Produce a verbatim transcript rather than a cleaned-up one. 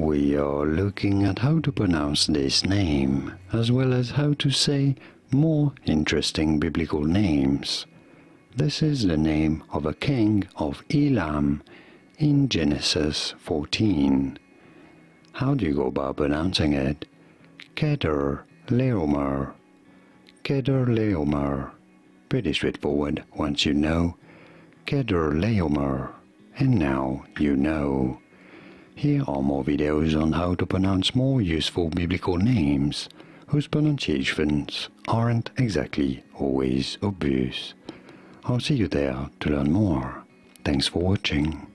We are looking at how to pronounce this name, as well as how to say more interesting biblical names. This is the name of a king of Elam in Genesis fourteen. How do you go about pronouncing it? Chedorlaomer. Chedorlaomer. Pretty straightforward once you know. Chedorlaomer. And now you know. Here are more videos on how to pronounce more useful biblical names, whose pronunciations aren't exactly always obvious. I'll see you there to learn more. Thanks for watching.